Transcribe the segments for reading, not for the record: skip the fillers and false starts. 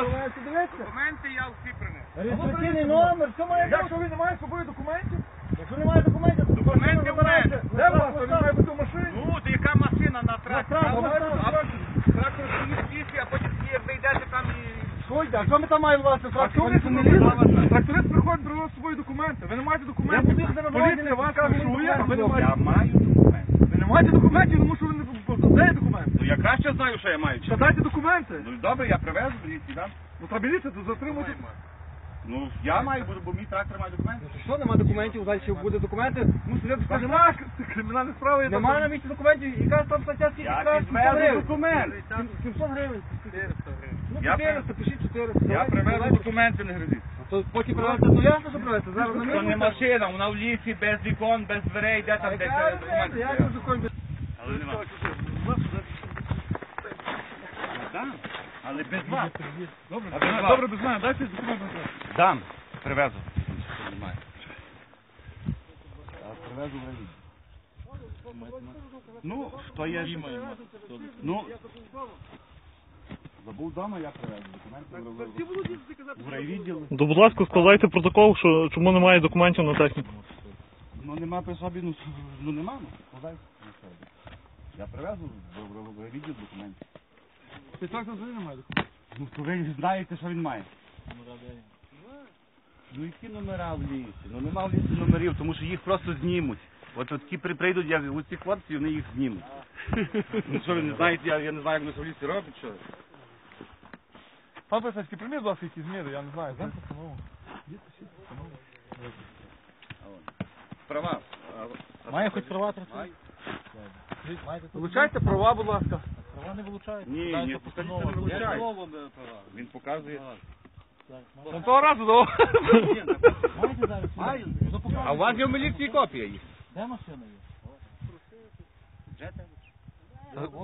документи, дивіться. Документи я всі принесу. Реєстраційний номер, все має бути. Якщо ви не маєте з собою документів? Якщо немає документів, то документи в мене. Де вас? Він має бути в машині. Ну, то яка машина на тракторі? Трактор стоїть після, а потім як зайдете там і... А що ми там маємо, власне, тракторист? Тракторист приходить, приносить з собою документи. Ви не маєте документів. Поліція вас кашує, а ви не маєте. Я маю документи. Ви не маєте документів, тому що ви не познаєте документи. Ну я краще знаю, що я маю. Та дайте документи. Ну добре, я привезу, біліці, так? Ну та біліці, то затримуйте. Ну я маю, бо мій трактор має документи. Що, нема документів, далі буде документи. Нема кримінальні справи. Нема на місці документів. Яка там стаття, скільки краще? 700 гривень. 400 гривень. Ну 400, пишіть 400. Я привезу документи, не гризіть. То потім привезти, то ясно, що привезти. То не машина, вона в лісі, без вікон, без дверей, де там десь документи. Я не документи. Але нема. Дам, але без вас. Добре, без мене, дайте документи. Дам, привезу. Привезу в районі. Ну, що я знімаю? Ну, забув вдома, я привезу документи в райвідділ. То, будь ласка, складайте протокол, що чому немає документів на техніку. Ну, нема при собі, ну нема, ну, складайте. Я привезу в райвідділ документи. Ти трактор взагалі не має документів? Ну, то ви знаєте, що він має. Ну, які номера в лісі? Ну, нема в лісі номерів, тому що їх просто знімуть. От такі прийдуть, як у цих хлопців, вони їх знімуть. Ну, що ви не знаєте, я не знаю, як вони в лісі роблять, що? Пан Писанський, прийміть, будь ласка, якісь міри, я не знаю. Знаєте, постанову? Права. Має хоч права трактор? Вилучайте права, будь ласка. Права не вилучають. Ні, постанова не вилучають. Він показує. Там того разу, ну. А у вас є в міліції копія їх? Де машина є?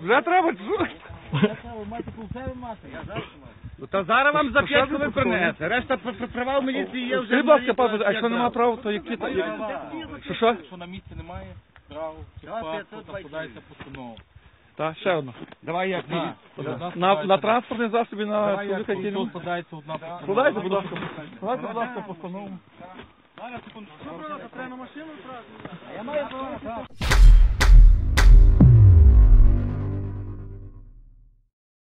Вже треба, чужу? Ви маєте полцеві мати, я зараз маю. Та зараз вам за п'ятку ви принесете. Решта права в міліції є вже. Скажіть, папа, а якщо нема прав, то які там? Що? Що на місці немає прав, то там подається постанова. Так, ще одна. Давай як на транспортні засоби, на публіка тілі. Складається, будь ласка. Складається, будь ласка, постанову. Що, брата, треба на машину? Я маю права.